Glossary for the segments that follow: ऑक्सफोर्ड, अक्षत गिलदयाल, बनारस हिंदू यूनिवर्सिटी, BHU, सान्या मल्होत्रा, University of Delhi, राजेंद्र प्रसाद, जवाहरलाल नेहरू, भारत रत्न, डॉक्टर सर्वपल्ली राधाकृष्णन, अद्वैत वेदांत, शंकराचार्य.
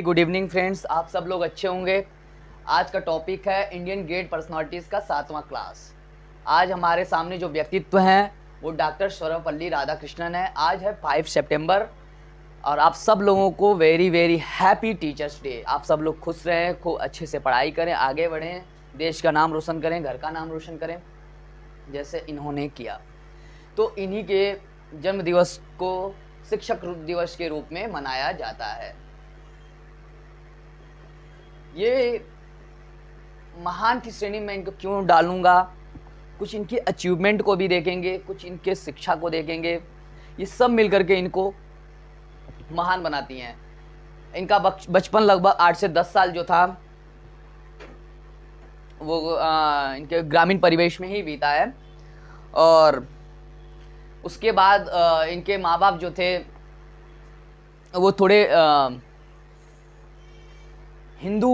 Good evening friends, आप सब लोग अच्छे होंगे। आज का टॉपिक है इंडियन ग्रेट पर्सनालिटीज़ का 7वां क्लास। आज हमारे सामने जो व्यक्तित्व हैं वो डॉक्टर सर्वपल्ली राधाकृष्णन है। आज है 5 सितंबर और आप सब लोगों को very very happy teachers day. आप सब लोग खुश रहें, खूब अच्छे से पढ़ाई करें, आगे बढ़ें, देश का नाम रोशन करें, घर का नाम रोशन करें जैसे इन्होंने किया। तो इन्हीं के जन्म दिवस को शिक्षक दिवस के रूप में मनाया जाता है। ये महान की श्रेणी में इनको क्यों डालूंगा, कुछ इनकी अचीवमेंट को भी देखेंगे, कुछ इनके शिक्षा को देखेंगे। ये सब मिलकर के इनको महान बनाती हैं। इनका बचपन लगभग 8 से 10 साल जो था वो इनके ग्रामीण परिवेश में ही बीता है। और उसके बाद इनके माँ बाप जो थे वो थोड़े हिंदू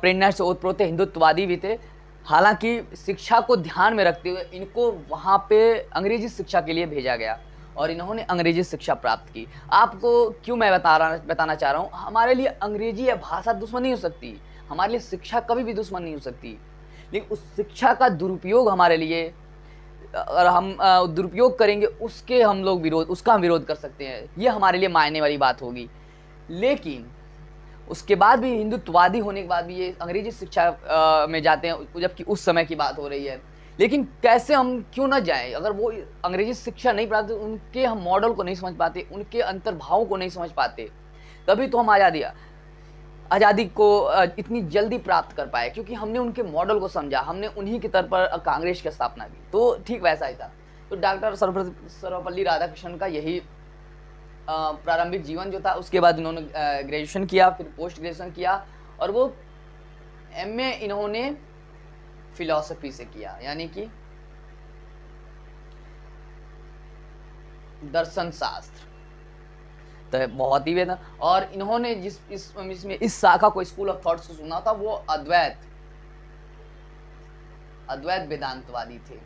प्रेरणा से ओतप्रोत हिंदुत्ववादी भी थे। हालांकि शिक्षा को ध्यान में रखते हुए इनको वहाँ पे अंग्रेजी शिक्षा के लिए भेजा गया और इन्होंने अंग्रेजी शिक्षा प्राप्त की। आपको क्यों मैं बताना चाह रहा हूँ, हमारे लिए अंग्रेजी या भाषा दुश्मन नहीं हो सकती, हमारे लिए शिक्षा कभी भी दुश्मन नहीं हो सकती। लेकिन उस शिक्षा का दुरुपयोग हमारे लिए, और हम दुरुपयोग करेंगे उसके हम लोग उसका हम विरोध कर सकते हैं। ये हमारे लिए मायने वाली बात होगी। लेकिन उसके बाद भी हिंदुत्ववादी होने के बाद भी ये अंग्रेजी शिक्षा में जाते हैं, जबकि उस समय की बात हो रही है। लेकिन कैसे हम क्यों ना जाएं, अगर वो अंग्रेजी शिक्षा नहीं प्राप्त, उनके हम मॉडल को नहीं समझ पाते, उनके अंतर्भावों को नहीं समझ पाते, तभी तो हम आज़ादी को इतनी जल्दी प्राप्त कर पाए, क्योंकि हमने उनके मॉडल को समझा, हमने उन्हीं की तरफ पर कांग्रेस की स्थापना की। तो ठीक वैसा ही था। तो डॉक्टर सर्वपल्ली राधाकृष्णन का यही प्रारंभिक जीवन जो था। उसके बाद इन्होंने ग्रेजुएशन किया, फिर पोस्ट ग्रेजुएशन किया और वो एमए इन्होंने फिलॉसफी से किया, यानी कि दर्शन शास्त्र। तो बहुत ही वेद, और इन्होंने जिस इस शाखा को स्कूल ऑफ थॉट्स को सुना था वो अद्वैत वेदांतवादी थे।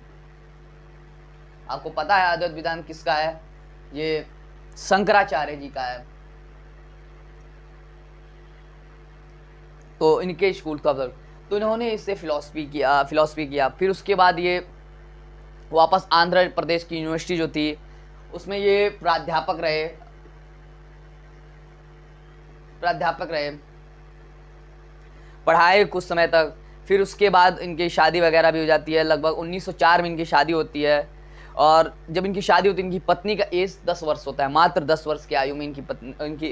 आपको पता है अद्वैत वेदांत किसका है? ये शंकराचार्य जी का है। तो इनके स्कूल का, तो इन्होंने इससे फिलॉसफी किया। फिर उसके बाद ये वापस आंध्र प्रदेश की यूनिवर्सिटी जो थी उसमें ये प्राध्यापक रहे, पढ़ाए कुछ समय तक। फिर उसके बाद इनकी शादी वगैरह भी हो जाती है। लगभग 1904 में इनकी शादी होती है और जब इनकी शादी होती है इनकी पत्नी का एज 10 वर्ष होता है। मात्र 10 वर्ष की आयु में इनकी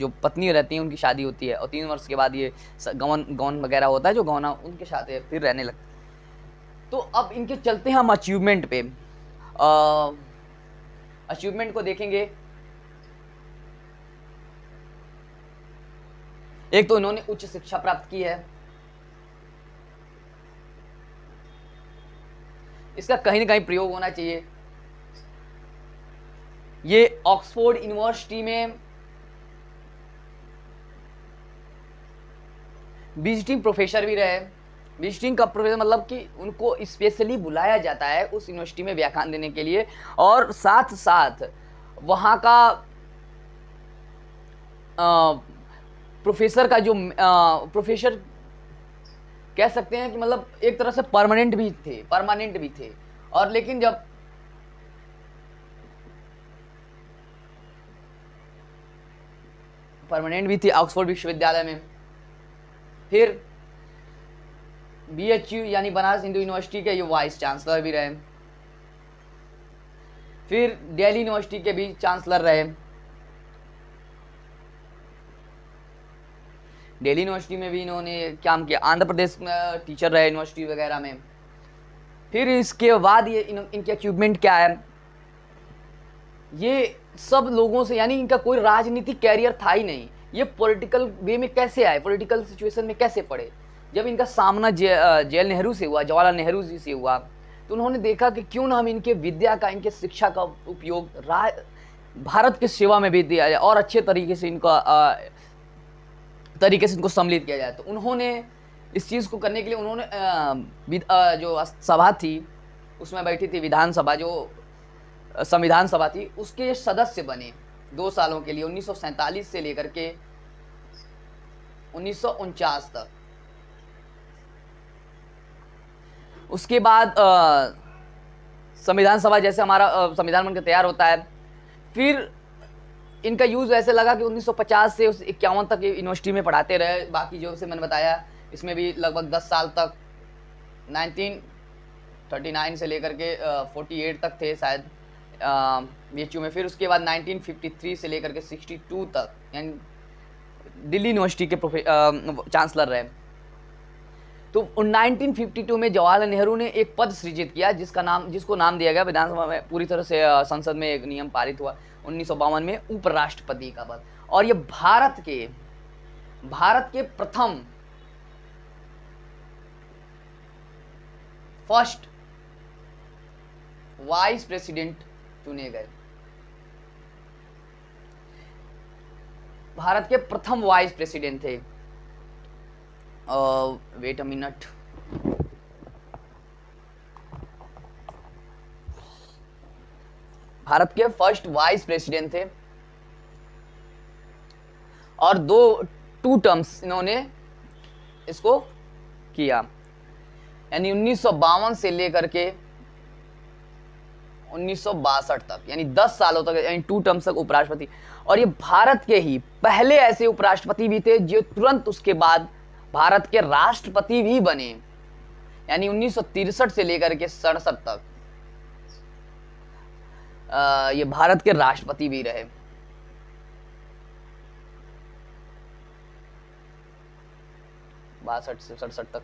जो पत्नी रहती है उनकी शादी होती है और 3 वर्ष के बाद ये गौन वगैरह होता है, जो गौना उनके साथ फिर रहने लगते। तो अब इनके चलते हैं हम अचीवमेंट पे। अचीवमेंट को देखेंगे। एक तो इन्होंने उच्च शिक्षा प्राप्त की है। इसका कहीं ना कहीं प्रयोग होना चाहिए। ये ऑक्सफोर्ड यूनिवर्सिटी में विजिटिंग प्रोफेसर भी रहे। विजिटिंग का प्रोफेसर मतलब कि उनको स्पेशली बुलाया जाता है उस यूनिवर्सिटी में व्याख्यान देने के लिए, और साथ साथ वहाँ का प्रोफेसर का जो प्रोफेसर कह सकते हैं कि मतलब एक तरह से परमानेंट भी थे। और लेकिन जब परमानेंट भी थे ऑक्सफोर्ड विश्वविद्यालय में, फिर BHU यानी बनारस हिंदू यूनिवर्सिटी के ये वाइस चांसलर भी रहे, फिर दिल्ली यूनिवर्सिटी के भी चांसलर रहे। दिल्ली यूनिवर्सिटी में भी इन्होंने काम किया, आंध्र प्रदेश में टीचर रहे यूनिवर्सिटी वगैरह में। फिर इसके बाद ये इनके अचीवमेंट क्या है, ये सब लोगों से, यानी इनका कोई राजनीतिक कैरियर था ही नहीं। ये पॉलिटिकल वे में कैसे आए, पॉलिटिकल सिचुएशन में कैसे पड़े? जब इनका सामना जवाहरलाल नेहरू जी से हुआ तो उन्होंने देखा कि क्यों ना हम इनके विद्या का, इनके शिक्षा का उपयोग भारत की सेवा में भी दिया जाए और अच्छे तरीके से इनको सम्मिलित किया जाए। तो उन्होंने इस चीज़ को करने के लिए उन्होंने जो सभा थी उसमें बैठी थी, विधानसभा, जो संविधान सभा थी उसके सदस्य बने 2 सालों के लिए, 1947 से लेकर के 1949 तक। उसके बाद संविधान सभा, जैसे हमारा संविधान बनकर तैयार होता है, फिर इनका यूज़ ऐसे लगा कि 1950 से 51 तक यूनिवर्सिटी में पढ़ाते रहे। बाकी जो से मैंने बताया इसमें भी लगभग 10 साल तक 1939 से लेकर के 48 तक थे शायद BHU में। फिर उसके बाद 1953 से लेकर के 62 तक यानी दिल्ली यूनिवर्सिटी के चांसलर रहे। तो 1952 में जवाहरलाल नेहरू ने एक पद सृजित किया जिसको नाम दिया गया विधानसभा में, पूरी तरह से संसद में एक नियम पारित हुआ 1952 में, उपराष्ट्रपति का पद। और ये भारत के प्रथम फर्स्ट वाइस प्रेसिडेंट चुने गए। भारत के प्रथम वाइस प्रेसिडेंट थे वेट अ मिनट, भारत के फर्स्ट वाइस प्रेसिडेंट थे और टू टर्म्स इन्होंने इसको किया, यानी 1952 से लेकर के 1962 तक, यानी 10 सालों तक, यानी 2 टर्म्स तक उपराष्ट्रपति। और ये भारत के ही पहले ऐसे उपराष्ट्रपति भी थे जो तुरंत उसके बाद भारत के राष्ट्रपति भी बने, यानी 1963 से लेकर के 67 तक ये भारत के राष्ट्रपति भी रहे। बासठ से 67 तक।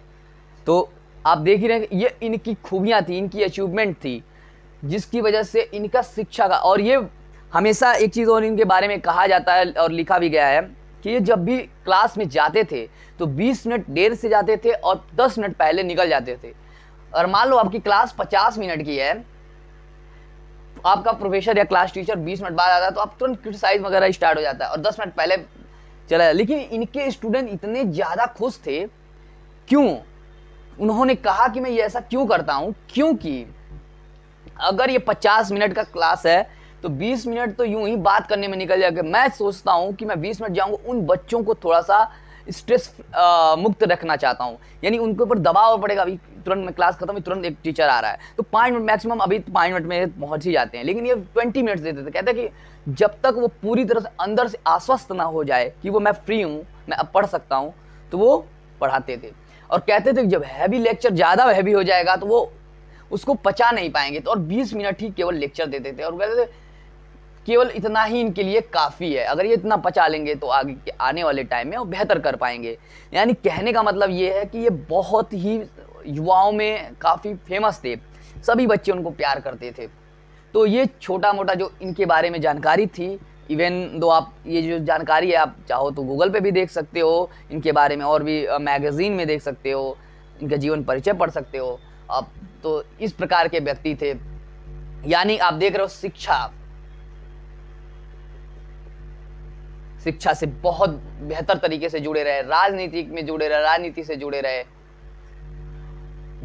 तो आप देख ही रहे हैं ये इनकी खूबियां थी, इनकी अचीवमेंट थी, जिसकी वजह से इनका शिक्षा का। और ये हमेशा एक चीज़ और इनके बारे में कहा जाता है और लिखा भी गया है कि ये जब भी क्लास में जाते थे तो 20 मिनट देर से जाते थे और 10 मिनट पहले निकल जाते थे। और मान लो आपकी क्लास 50 मिनट की है, आपका प्रोफेसर या क्लास टीचर 20 मिनट बाद आता है तो आप तुरंत क्रिटिसाइज वगैरह स्टार्ट हो जाता है और 10 मिनट पहले चला जाता है। लेकिन इनके स्टूडेंट इतने ज़्यादा खुश थे, क्यों? उन्होंने कहा कि मैं ये ऐसा क्यों करता हूँ, क्योंकि अगर ये 50 मिनट का क्लास है तो 20 मिनट तो यूं ही बात करने में निकल जाएगा। मैं सोचता हूं कि मैं 20 मिनट जाऊंगा, उन बच्चों को थोड़ा सा स्ट्रेस मुक्त रखना चाहता हूं, यानी उनके ऊपर दबाव पड़ेगा, अभी तुरंत मैं क्लास खत्म, तुरंत एक टीचर आ रहा है तो 5 मिनट मैक्सिमम, अभी 5 मिनट में पहुंच ही जाते हैं। लेकिन ये 20 मिनट्स देते थे, कहते हैं कि जब तक वो पूरी तरह से अंदर से आश्वस्त ना हो जाए कि वो मैं फ्री हूँ, मैं अब पढ़ सकता हूँ, तो वो पढ़ाते थे। और कहते थे कि जब हैवी लेक्चर ज़्यादा हैवी हो जाएगा तो वो उसको पचा नहीं पाएंगे, तो और 20 मिनट ही केवल लेक्चर देते थे और कहते थे केवल इतना ही इनके लिए काफ़ी है, अगर ये इतना पचा लेंगे तो आगे के आने वाले टाइम में वो बेहतर कर पाएंगे। यानी कहने का मतलब ये है कि ये बहुत ही युवाओं में काफ़ी फेमस थे, सभी बच्चे उनको प्यार करते थे। तो ये छोटा मोटा जो इनके बारे में जानकारी थी, इवन दो आप ये जो जानकारी है आप चाहो तो गूगल पे भी देख सकते हो इनके बारे में, और भी मैगज़ीन में देख सकते हो, इनका जीवन परिचय पढ़ सकते हो आप। तो इस प्रकार के व्यक्ति थे, यानी आप देख रहे हो शिक्षा से बहुत बेहतर तरीके से जुड़े रहे, राजनीति में जुड़े रहे, राजनीति से जुड़े रहे,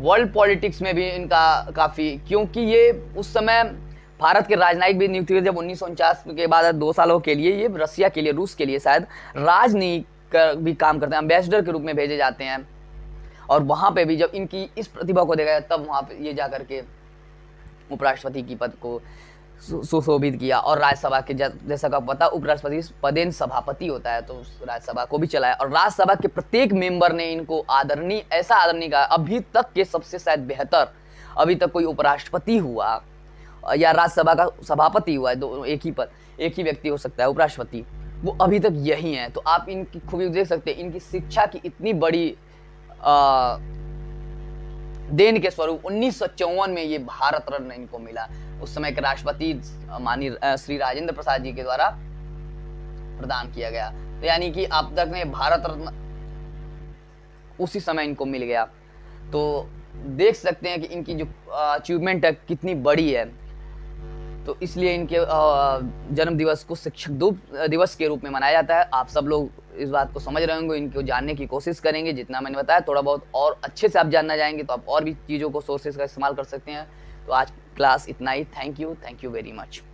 वर्ल्ड पॉलिटिक्स में भी इनका काफ़ी, क्योंकि ये उस समय भारत के राजनयिक भी नियुक्त हुए जब 1949 के बाद 2 सालों के लिए ये रसिया के लिए, रूस के लिए शायद राजनयिक का भी काम करते हैं, एम्बेसडर के रूप में भेजे जाते हैं। और वहाँ पे भी जब इनकी इस प्रतिभा को देखा तब वहाँ पे ये जा करके उपराष्ट्रपति की पद को सुशोभित किया। और राज्यसभा के जैसा का पता उपराष्ट्रपति पदेन सभापति होता है, तो राज्यसभा को भी चलाया और राज्यसभा के प्रत्येक मेंबर ने इनको आदरणीय, ऐसा आदरणीय कहा, अभी तक के सबसे शायद बेहतर अभी तक कोई उपराष्ट्रपति हुआ या राज्यसभा का सभापति हुआ है, दो एक ही व्यक्ति हो सकता है उपराष्ट्रपति, वो अभी तक यही हैं। तो आप इनकी खूबी देख सकते हैं, इनकी शिक्षा की इतनी बड़ी देन के स्वरूप 1954 में ये भारत रत्न इनको मिला, उस समय के राष्ट्रपति माननीय श्री राजेंद्र प्रसाद जी के द्वारा प्रदान किया गया। तो यानी कि आप तक ने भारत रत्न उसी समय इनको मिल गया। तो देख सकते हैं कि इनकी जो अचीवमेंट है कितनी बड़ी है। तो इसलिए इनके जन्म दिवस को शिक्षक दिवस के रूप में मनाया जाता है। आप सब लोग इस बात को समझ रहे होंगे, इनको जानने की कोशिश करेंगे जितना मैंने बताया, थोड़ा बहुत और अच्छे से आप जानना चाहेंगे तो आप और भी चीज़ों को सोर्सेज का इस्तेमाल कर सकते हैं। तो आज क्लास इतना ही। Thank you very much.